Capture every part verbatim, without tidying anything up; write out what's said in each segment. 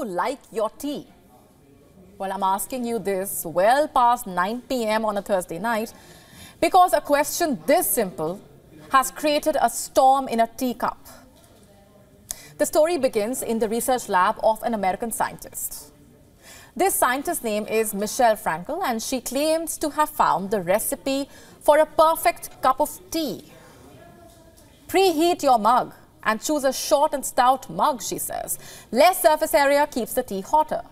you like your tea? Well, I'm asking you this well past nine p m on a Thursday night because a question this simple has created a storm in a teacup. The story begins in the research lab of an American scientist. This scientist's name is Michelle Frankel, and she claims to have found the recipe for a perfect cup of tea. Preheat your mug and choose a short and stout mug, she says. Less surface area keeps the tea hotter.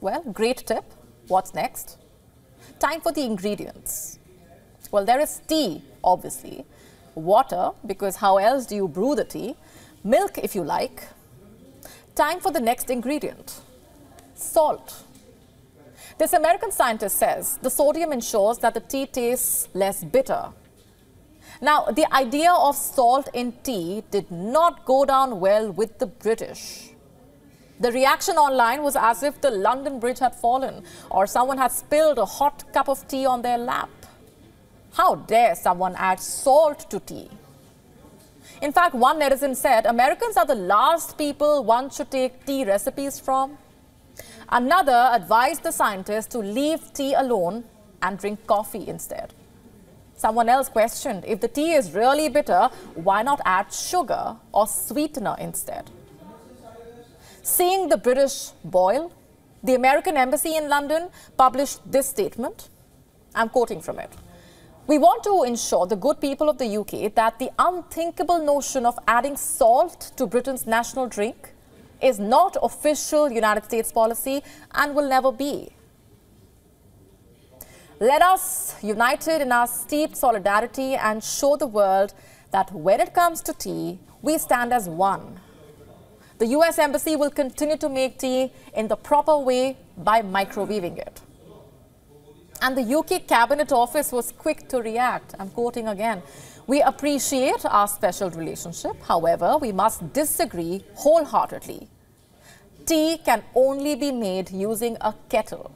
Well, great tip. What's next? Time for the ingredients. Well, there is tea, obviously. Water, because how else do you brew the tea? Milk, if you like. Time for the next ingredient. Salt. This American scientist says the sodium ensures that the tea tastes less bitter. Now, the idea of salt in tea did not go down well with the British. The reaction online was as if the London Bridge had fallen or someone had spilled a hot cup of tea on their lap. How dare someone add salt to tea? In fact, one netizen said, Americans are the last people one should take tea recipes from. Another advised the scientist to leave tea alone and drink coffee instead. Someone else questioned, if the tea is really bitter, why not add sugar or sweetener instead? Seeing the British boil, the American embassy in London published this statement. I'm quoting from it. We want to ensure the good people of the U K that the unthinkable notion of adding salt to Britain's national drink is not official United States policy and will never be. Let us, united in our steep solidarity, and show the world that when it comes to tea, we stand as one. The U S Embassy will continue to make tea in the proper way by microwaving it. And the U K Cabinet Office was quick to react. I'm quoting again. We appreciate our special relationship. However, we must disagree wholeheartedly. Tea can only be made using a kettle.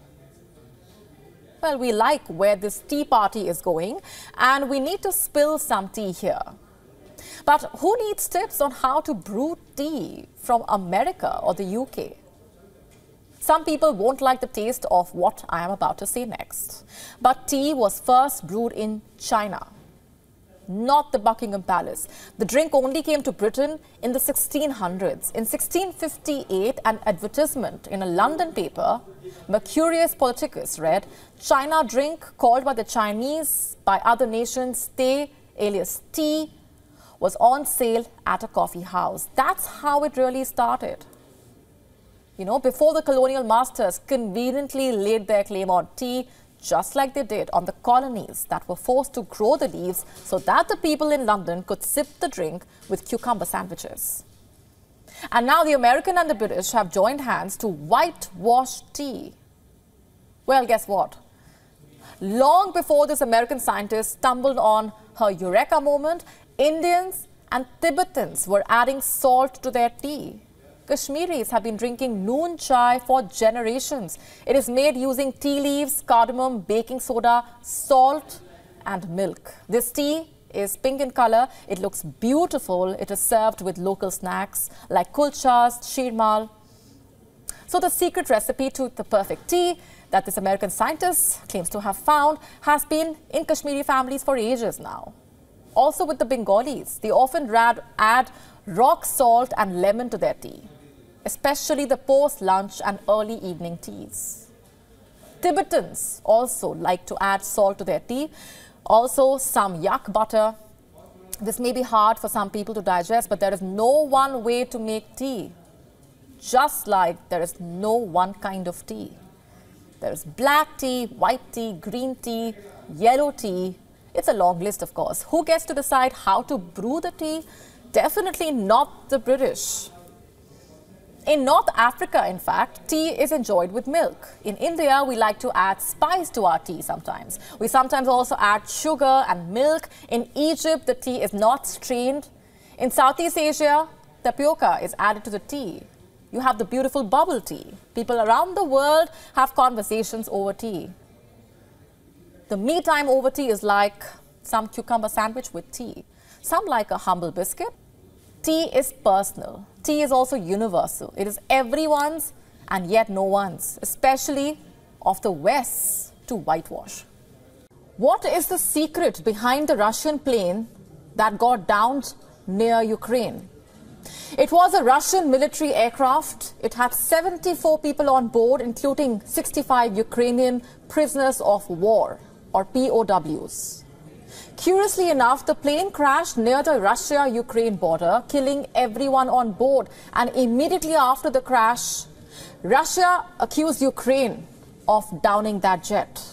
Well, we like where this tea party is going, and we need to spill some tea here. But who needs tips on how to brew tea from America or the U K? Some people won't like the taste of what I am about to say next. But tea was first brewed in China, not the Buckingham Palace. The drink only came to Britain in the sixteen hundreds. In sixteen fifty-eight, an advertisement in a London paper, Mercurius Politicus, read, China drink called by the Chinese, by other nations, teh, alias tea, was on sale at a coffee house. That's how it really started. You know, before the colonial masters conveniently laid their claim on tea, just like they did on the colonies that were forced to grow the leaves so that the people in London could sip the drink with cucumber sandwiches. And now the American and the British have joined hands to whitewash tea. Well, guess what? Long before this American scientist stumbled on her eureka moment, Indians and Tibetans were adding salt to their tea. Kashmiris have been drinking noon chai for generations. It is made using tea leaves, cardamom, baking soda, salt and milk. This tea is pink in color. It looks beautiful. It is served with local snacks like kulchas, shirmal. So the secret recipe to the perfect tea that this American scientist claims to have found has been in Kashmiri families for ages now. Also with the Bengalis, they often add rock salt and lemon to their tea, especially the post-lunch and early evening teas. Tibetans also like to add salt to their tea, also some yak butter. This may be hard for some people to digest, but there is no one way to make tea, just like there is no one kind of tea. There is black tea, white tea, green tea, yellow tea. It's a long list, of course. Who gets to decide how to brew the tea? Definitely not the British. In North Africa, in fact, tea is enjoyed with milk. In India, we like to add spice to our tea sometimes. We sometimes also add sugar and milk. In Egypt, the tea is not strained. In Southeast Asia, tapioca is added to the tea. You have the beautiful bubble tea. People around the world have conversations over tea. The me time over tea is like some cucumber sandwich with tea. Some like a humble biscuit. Tea is personal. Tea is also universal. It is everyone's and yet no one's, especially of the West, to whitewash. What is the secret behind the Russian plane that got downed near Ukraine? It was a Russian military aircraft. It had seventy-four people on board, including sixty-five Ukrainian prisoners of war, or P O Ws. Curiously enough, the plane crashed near the Russia-Ukraine border, killing everyone on board. And immediately after the crash, Russia accused Ukraine of downing that jet.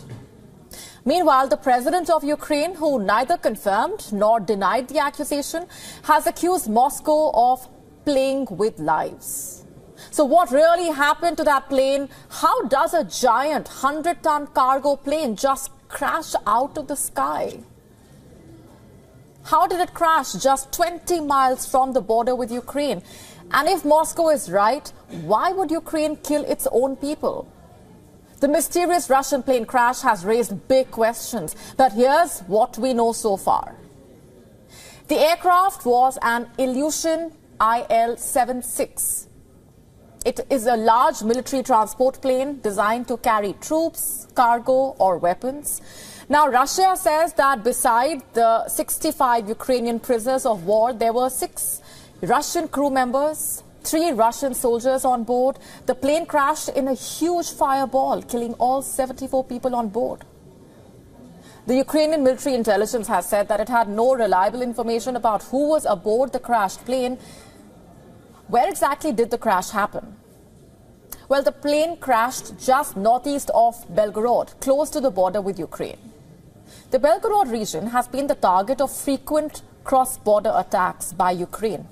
Meanwhile, the president of Ukraine, who neither confirmed nor denied the accusation, has accused Moscow of playing with lives. So what really happened to that plane? How does a giant one hundred ton cargo plane just crash out of the sky? How did it crash just twenty miles from the border with Ukraine? And if Moscow is right, why would Ukraine kill its own people? The mysterious Russian plane crash has raised big questions, but here's what we know so far. The aircraft was an Ilyushin I L seventy-six. It is a large military transport plane designed to carry troops, cargo, or weapons. Now, Russia says that beside the sixty-five Ukrainian prisoners of war, there were six Russian crew members, three Russian soldiers on board. The plane crashed in a huge fireball, killing all seventy-four people on board. The Ukrainian military intelligence has said that it had no reliable information about who was aboard the crashed plane. Where exactly did the crash happen? Well, the plane crashed just northeast of Belgorod, close to the border with Ukraine. The Belgorod region has been the target of frequent cross-border attacks by Ukraine.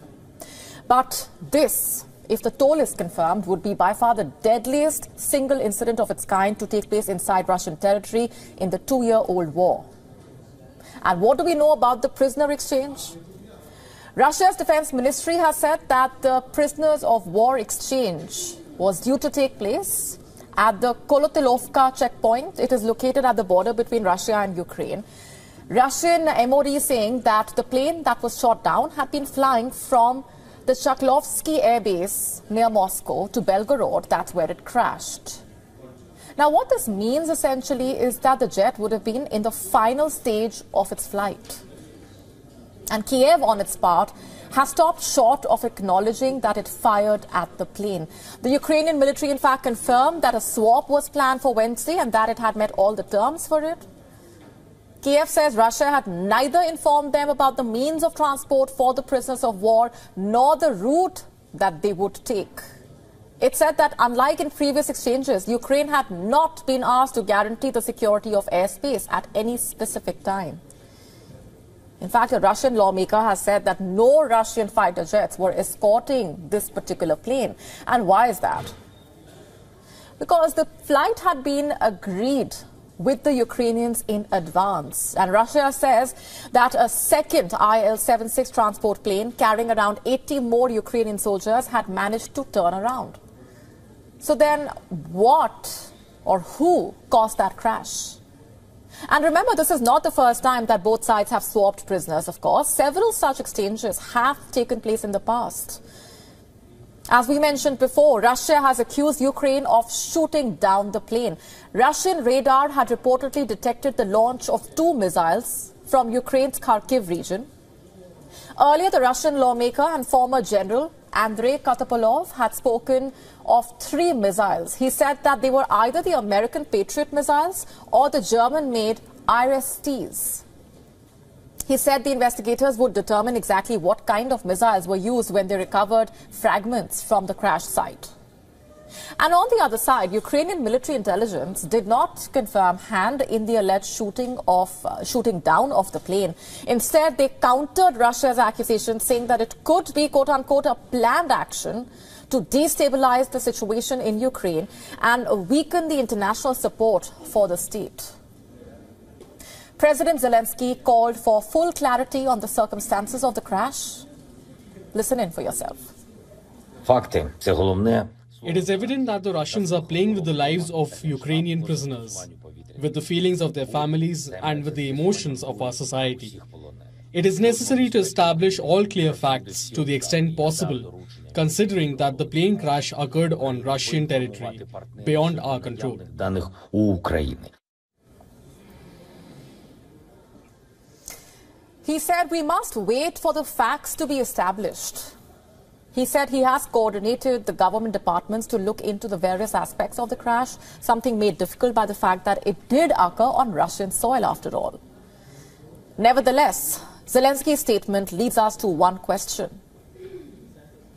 But this, if the toll is confirmed, would be by far the deadliest single incident of its kind to take place inside Russian territory in the two-year-old war. And what do we know about the prisoner exchange? Russia's defense ministry has said that the prisoners of war exchange was due to take place at the Kolotilovka checkpoint. It is located at the border between Russia and Ukraine. Russian M O D saying that the plane that was shot down had been flying from the Shaklovsky Air Base near Moscow to Belgorod. That's where it crashed. Now, what this means essentially is that the jet would have been in the final stage of its flight. And Kiev, on its part, has stopped short of acknowledging that it fired at the plane. The Ukrainian military, in fact, confirmed that a swap was planned for Wednesday and that it had met all the terms for it. Kiev says Russia had neither informed them about the means of transport for the prisoners of war nor the route that they would take. It said that, unlike in previous exchanges, Ukraine had not been asked to guarantee the security of airspace at any specific time. In fact, a Russian lawmaker has said that no Russian fighter jets were escorting this particular plane. And why is that? Because the flight had been agreed with the Ukrainians in advance. And Russia says that a second I L seventy-six transport plane carrying around eighty more Ukrainian soldiers had managed to turn around. So then what or who caused that crash? And remember, this is not the first time that both sides have swapped prisoners, of course. Several such exchanges have taken place in the past. As we mentioned before, Russia has accused Ukraine of shooting down the plane. Russian radar had reportedly detected the launch of two missiles from Ukraine's Kharkiv region. Earlier, the Russian lawmaker and former general Andrei Katapalov had spoken of three missiles. He said that they were either the American Patriot missiles or the German-made I R S Ts. He said the investigators would determine exactly what kind of missiles were used when they recovered fragments from the crash site. And on the other side, Ukrainian military intelligence did not confirm hand in the alleged shooting of uh, shooting down of the plane. Instead, they countered Russia's accusation, saying that it could be, quote unquote, a planned action to destabilize the situation in Ukraine and weaken the international support for the state. President Zelensky called for full clarity on the circumstances of the crash. Listen in for yourself. Fakty, це головне. It is evident that the Russians are playing with the lives of Ukrainian prisoners, with the feelings of their families and with the emotions of our society. It is necessary to establish all clear facts to the extent possible considering that the plane crash occurred on Russian territory, beyond our control. He said we must wait for the facts to be established. He said he has coordinated the government departments to look into the various aspects of the crash, something made difficult by the fact that it did occur on Russian soil after all. Nevertheless, Zelensky's statement leads us to one question.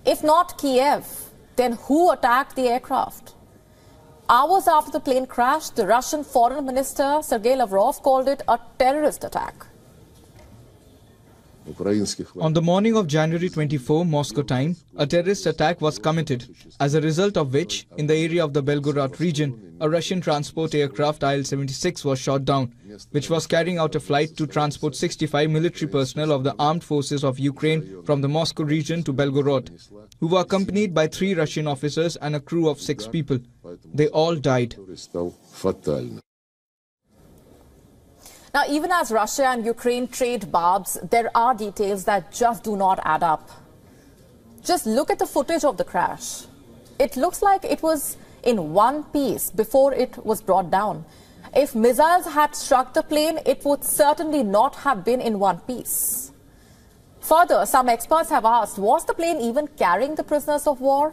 If not Kiev, then who attacked the aircraft? Hours after the plane crash, the Russian Foreign Minister Sergei Lavrov called it a terrorist attack. On the morning of January twenty-fourth, Moscow time, a terrorist attack was committed, as a result of which, in the area of the Belgorod region, a Russian transport aircraft I L seventy-six was shot down, which was carrying out a flight to transport sixty-five military personnel of the armed forces of Ukraine from the Moscow region to Belgorod, who were accompanied by three Russian officers and a crew of six people. They all died. Now, even as Russia and Ukraine trade barbs, there are details that just do not add up. Just look at the footage of the crash. It looks like it was in one piece before it was brought down. If missiles had struck the plane, it would certainly not have been in one piece. Further, some experts have asked, was the plane even carrying the prisoners of war?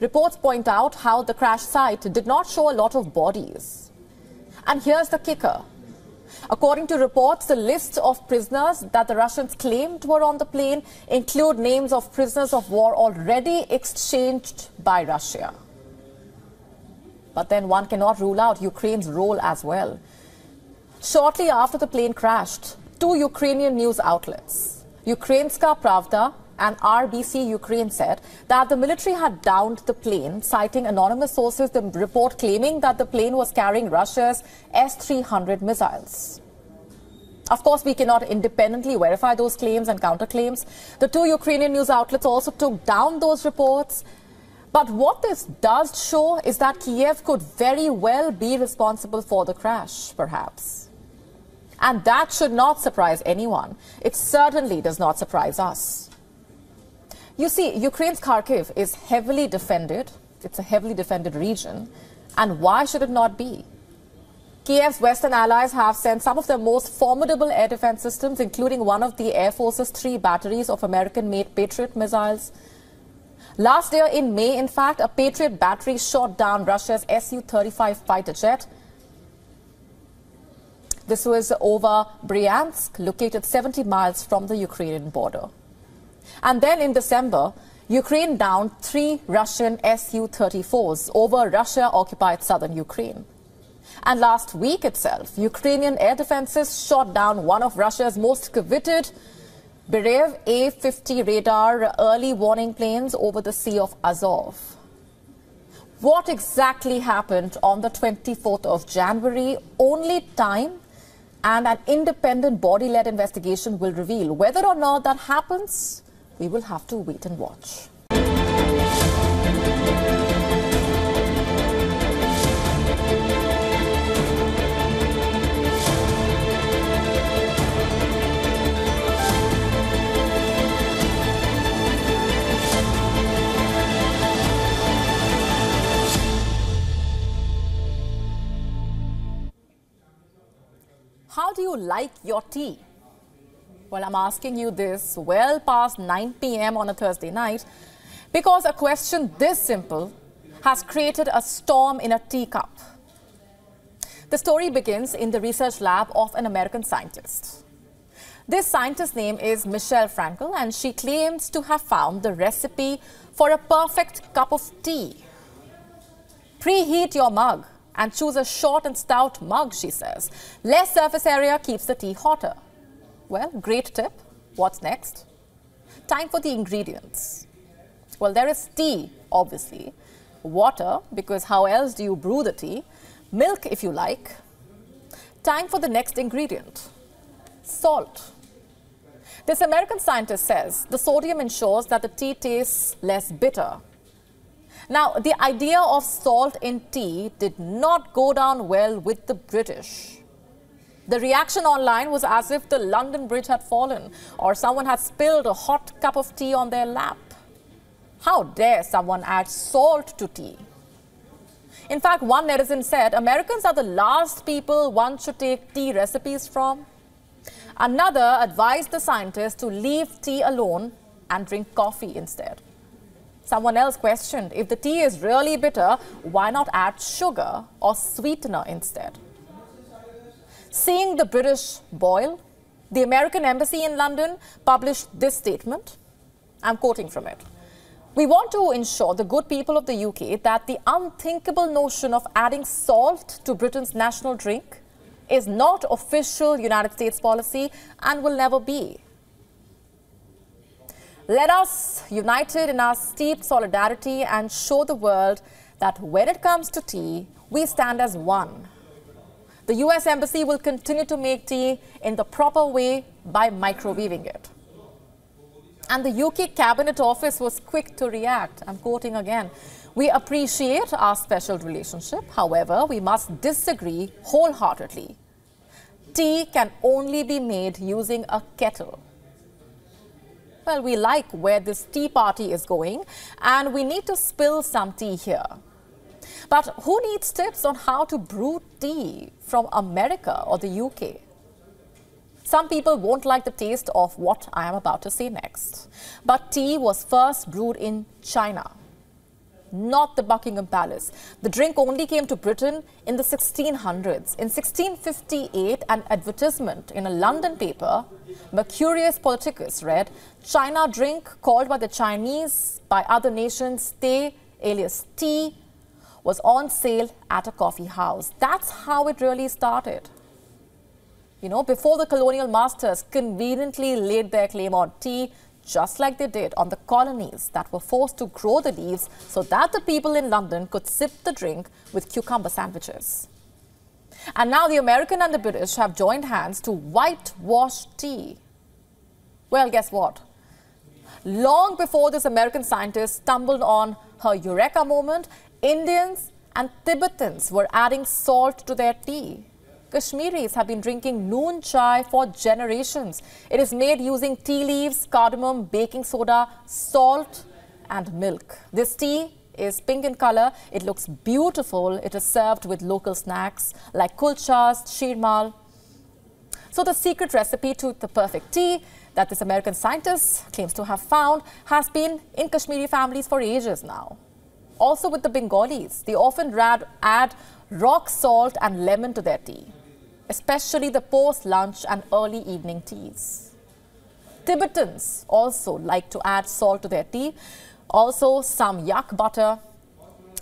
Reports point out how the crash site did not show a lot of bodies. And here's the kicker. According to reports, the list of prisoners that the Russians claimed were on the plane include names of prisoners of war already exchanged by Russia. But then one cannot rule out Ukraine's role as well. Shortly after the plane crashed, two Ukrainian news outlets, Ukrainska Pravda and R B C Ukraine, said that the military had downed the plane, citing anonymous sources, the report claiming that the plane was carrying Russia's S three hundred missiles. Of course, we cannot independently verify those claims and counterclaims. The two Ukrainian news outlets also took down those reports. But what this does show is that Kiev could very well be responsible for the crash, perhaps. And that should not surprise anyone. It certainly does not surprise us. You see, Ukraine's Kharkiv is heavily defended. It's a heavily defended region. And why should it not be? Kiev's Western allies have sent some of their most formidable air defense systems, including one of the Air Force's three batteries of American-made Patriot missiles. Last year in May, in fact, a Patriot battery shot down Russia's S U thirty-five fighter jet. This was over Bryansk, located seventy miles from the Ukrainian border. And then in December, Ukraine downed three Russian S U thirty-fours over Russia-occupied southern Ukraine. And last week itself, Ukrainian air defenses shot down one of Russia's most coveted Beriev A fifty radar early warning planes over the Sea of Azov. What exactly happened on the twenty-fourth of January? Only time and an independent body-led investigation will reveal. Whether or not that happens, we will have to wait and watch. How do you like your tea? Well, I'm asking you this well past nine p m on a Thursday night because a question this simple has created a storm in a teacup. The story begins in the research lab of an American scientist. This scientist's name is Michelle Frankel, and she claims to have found the recipe for a perfect cup of tea. Preheat your mug and choose a short and stout mug, she says. Less surface area keeps the tea hotter. Well, great tip. What's next? Time for the ingredients. Well, there is tea, obviously. Water, because how else do you brew the tea? Milk, if you like. Time for the next ingredient. Salt. This American scientist says the sodium ensures that the tea tastes less bitter. Now, the idea of salt in tea did not go down well with the British. The reaction online was as if the London Bridge had fallen or someone had spilled a hot cup of tea on their lap. How dare someone add salt to tea? In fact, one netizen said, Americans are the last people one should take tea recipes from. Another advised the scientists to leave tea alone and drink coffee instead. Someone else questioned, if the tea is really bitter, why not add sugar or sweetener instead? Seeing the British boil, the American embassy in London published this statement. I'm quoting from it. We want to ensure the good people of the U K that the unthinkable notion of adding salt to Britain's national drink is not official United States policy and will never be. Let us, united in our steeped solidarity, and show the world that when it comes to tea, we stand as one. The U S Embassy will continue to make tea in the proper way by microwaving it. And the U K Cabinet Office was quick to react. I'm quoting again. We appreciate our special relationship. However, we must disagree wholeheartedly. Tea can only be made using a kettle. Well, we like where this tea party is going, and we need to spill some tea here. But who needs tips on how to brew tea from America or the U K? Some people won't like the taste of what I am about to say next. But tea was first brewed in China, not the Buckingham Palace. The drink only came to Britain in the sixteen hundreds. In sixteen fifty-eight, an advertisement in a London paper, Mercurius Politicus, read, China drink called by the Chinese, by other nations, teh, alias tea, was on sale at a coffee house. That's how it really started. You know, before the colonial masters conveniently laid their claim on tea, just like they did on the colonies that were forced to grow the leaves so that the people in London could sip the drink with cucumber sandwiches. And now the American and the British have joined hands to whitewash tea. Well, guess what? Long before this American scientist stumbled on her Eureka moment, Indians and Tibetans were adding salt to their tea. Kashmiris have been drinking noon chai for generations. It is made using tea leaves, cardamom, baking soda, salt and milk. This tea is pink in color. It looks beautiful. It is served with local snacks like kulchas, shirmal. So the secret recipe to the perfect tea that this American scientist claims to have found has been in Kashmiri families for ages now. Also with the Bengalis, they often add rock salt and lemon to their tea, especially the post-lunch and early evening teas. Tibetans also like to add salt to their tea, also some yak butter.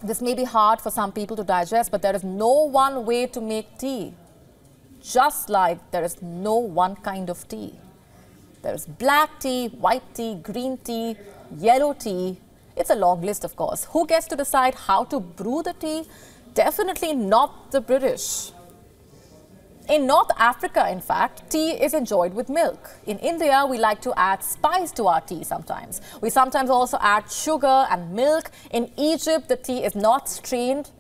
This may be hard for some people to digest, but there is no one way to make tea, just like there is no one kind of tea. There is black tea, white tea, green tea, yellow tea. It's a long list, of course. Who gets to decide how to brew the tea? Definitely not the British. In North Africa, in fact, tea is enjoyed with milk. In India, we like to add spice to our tea sometimes. We sometimes also add sugar and milk. In Egypt, the tea is not strained.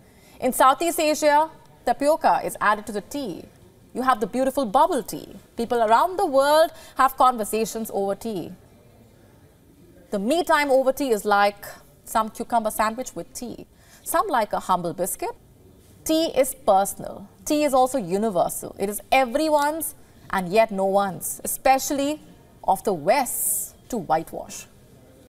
In Southeast Asia, tapioca is added to the tea. You have the beautiful bubble tea. People around the world have conversations over tea. The me time over tea is like some cucumber sandwich with tea. Some like a humble biscuit. Tea is personal. Tea is also universal. It is everyone's and yet no one's, especially of the West, to whitewash.